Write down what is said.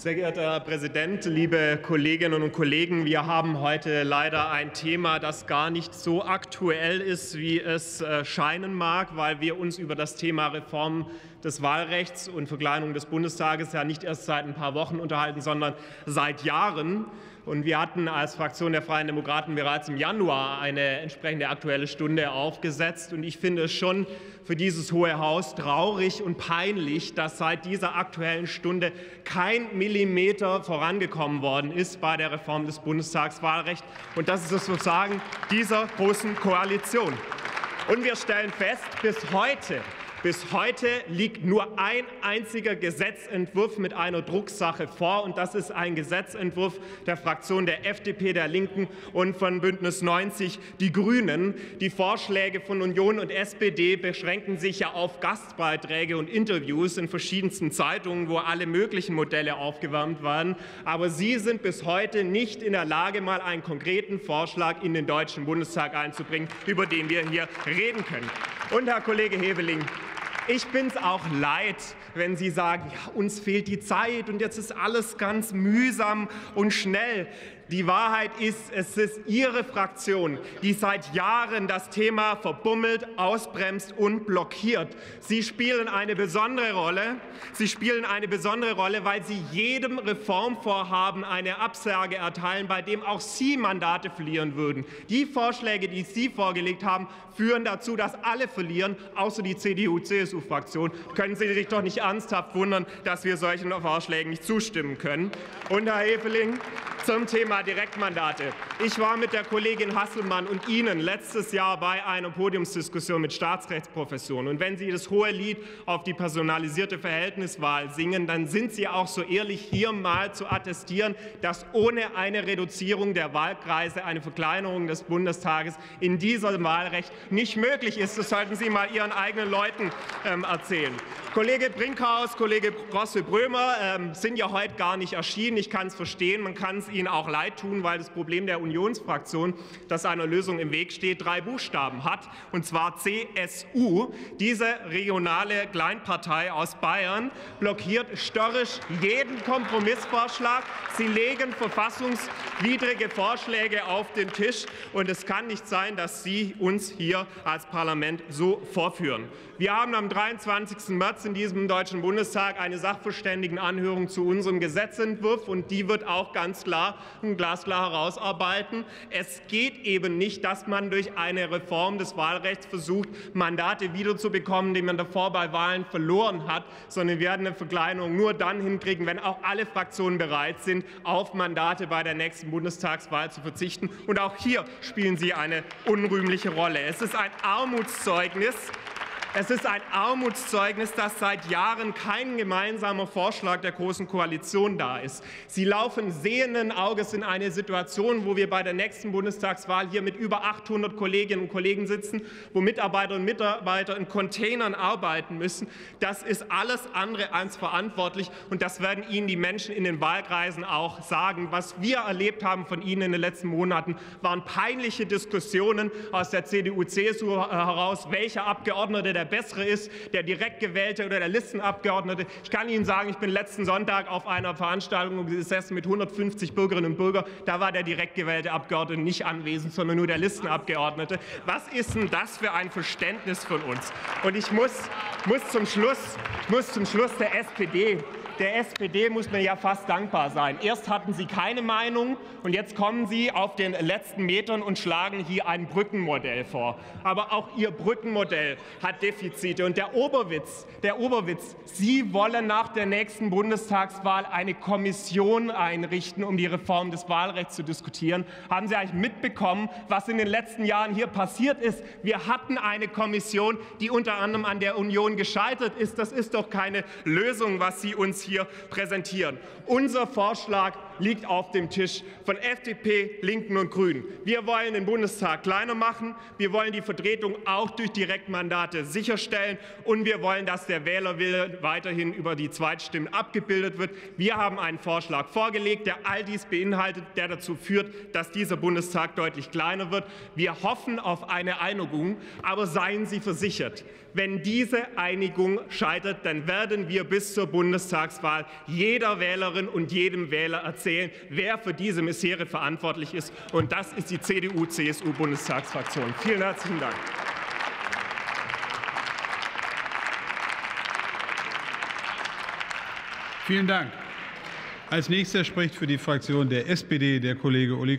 Sehr geehrter Herr Präsident, liebe Kolleginnen und Kollegen! Wir haben heute leider ein Thema, das gar nicht so aktuell ist, wie es scheinen mag, weil wir uns über das Thema Reform des Wahlrechts und Verkleinerung des Bundestages ja nicht erst seit ein paar Wochen unterhalten, sondern seit Jahren. Und wir hatten als Fraktion der Freien Demokraten bereits im Januar eine entsprechende Aktuelle Stunde aufgesetzt. Und ich finde es schon für dieses Hohe Haus traurig und peinlich, dass seit dieser Aktuellen Stunde kein Millimeter vorangekommen worden ist bei der Reform des Bundestagswahlrechts. Und das ist es sozusagen dieser großen Koalition. Und wir stellen fest, bis heute liegt nur ein einziger Gesetzentwurf mit einer Drucksache vor, und das ist ein Gesetzentwurf der Fraktion der FDP, der Linken und von Bündnis 90, die Grünen. Die Vorschläge von Union und SPD beschränken sich ja auf Gastbeiträge und Interviews in verschiedensten Zeitungen, wo alle möglichen Modelle aufgewärmt werden. Aber sie sind bis heute nicht in der Lage, mal einen konkreten Vorschlag in den Deutschen Bundestag einzubringen, über den wir hier reden können. Und Herr Kollege Heveling, ich bin es auch leid, wenn Sie sagen, ja, uns fehlt die Zeit und jetzt ist alles ganz mühsam und schnell. Die Wahrheit ist, es ist Ihre Fraktion, die seit Jahren das Thema verbummelt, ausbremst und blockiert. Sie spielen eine besondere Rolle. Weil Sie jedem Reformvorhaben eine Absage erteilen, bei dem auch Sie Mandate verlieren würden. Die Vorschläge, die Sie vorgelegt haben, führen dazu, dass alle verlieren, außer die CDU-CSU-Fraktion. Können Sie sich doch nicht ernsthaft wundern, dass wir solchen Vorschlägen nicht zustimmen können. Und Herr Heveling, zum Thema Direktmandate. Ich war mit der Kollegin Hasselmann und Ihnen letztes Jahr bei einer Podiumsdiskussion mit Staatsrechtsprofessoren. Und wenn Sie das hohe Lied auf die personalisierte Verhältniswahl singen, dann sind Sie auch so ehrlich, hier mal zu attestieren, dass ohne eine Reduzierung der Wahlkreise eine Verkleinerung des Bundestages in diesem Wahlrecht nicht möglich ist. Das sollten Sie mal Ihren eigenen Leuten erzählen. Kollege Brinkhaus, Kollege Grosse-Brömer sind ja heute gar nicht erschienen. Ich kann es verstehen, man kann es Ihnen auch leid tun, weil das Problem der Unionsfraktion, das einer Lösung im Weg steht, drei Buchstaben hat, und zwar CSU. Diese regionale Kleinpartei aus Bayern blockiert störrisch jeden Kompromissvorschlag. Sie legen verfassungswidrige Vorschläge auf den Tisch, und es kann nicht sein, dass Sie uns hier als Parlament so vorführen. Wir haben am 23. März in diesem Deutschen Bundestag eine Sachverständigenanhörung zu unserem Gesetzentwurf, und die wird auch ganz klar und glasklar herausarbeiten. Es geht eben nicht, dass man durch eine Reform des Wahlrechts versucht, Mandate wiederzubekommen, die man davor bei Wahlen verloren hat, sondern wir werden eine Verkleinerung nur dann hinkriegen, wenn auch alle Fraktionen bereit sind, auf Mandate bei der nächsten Bundestagswahl zu verzichten. Und auch hier spielen Sie eine unrühmliche Rolle. Es ist ein Armutszeugnis. Dass seit Jahren kein gemeinsamer Vorschlag der Großen Koalition da ist. Sie laufen sehenden Auges in eine Situation, wo wir bei der nächsten Bundestagswahl hier mit über 800 Kolleginnen und Kollegen sitzen, wo Mitarbeiterinnen und Mitarbeiter in Containern arbeiten müssen. Das ist alles andere als verantwortlich, und das werden Ihnen die Menschen in den Wahlkreisen auch sagen. Was wir erlebt haben von Ihnen in den letzten Monaten, waren peinliche Diskussionen aus der CDU-CSU heraus, welcher Abgeordnete der Bessere ist, der direkt gewählte oder der Listenabgeordnete. Ich kann Ihnen sagen, ich bin letzten Sonntag auf einer Veranstaltung gesessen mit 150 Bürgerinnen und Bürgern. Da war der direkt gewählte Abgeordnete nicht anwesend, sondern nur der Listenabgeordnete. Was ist denn das für ein Verständnis von uns? Und ich muss zum Schluss der SPD. Der SPD muss man ja fast dankbar sein. Erst hatten Sie keine Meinung, und jetzt kommen Sie auf den letzten Metern und schlagen hier ein Brückenmodell vor. Aber auch Ihr Brückenmodell hat Defizite. Und der Oberwitz, Sie wollen nach der nächsten Bundestagswahl eine Kommission einrichten, um die Reform des Wahlrechts zu diskutieren. Haben Sie eigentlich mitbekommen, was in den letzten Jahren hier passiert ist? Wir hatten eine Kommission, die unter anderem an der Union gescheitert ist. Das ist doch keine Lösung, was Sie uns hier präsentieren. Unser Vorschlag liegt auf dem Tisch von FDP, Linken und Grünen. Wir wollen den Bundestag kleiner machen, wir wollen die Vertretung auch durch Direktmandate sicherstellen und wir wollen, dass der Wählerwille weiterhin über die Zweitstimmen abgebildet wird. Wir haben einen Vorschlag vorgelegt, der all dies beinhaltet, der dazu führt, dass dieser Bundestag deutlich kleiner wird. Wir hoffen auf eine Einigung, aber seien Sie versichert, wenn diese Einigung scheitert, dann werden wir bis zur Bundestagswahl jeder Wählerin und jedem Wähler erzählen, wer für diese Misere verantwortlich ist. Und das ist die CDU-CSU-Bundestagsfraktion. Vielen herzlichen Dank. Vielen Dank. Als Nächster spricht für die Fraktion der SPD der Kollege Ullrich.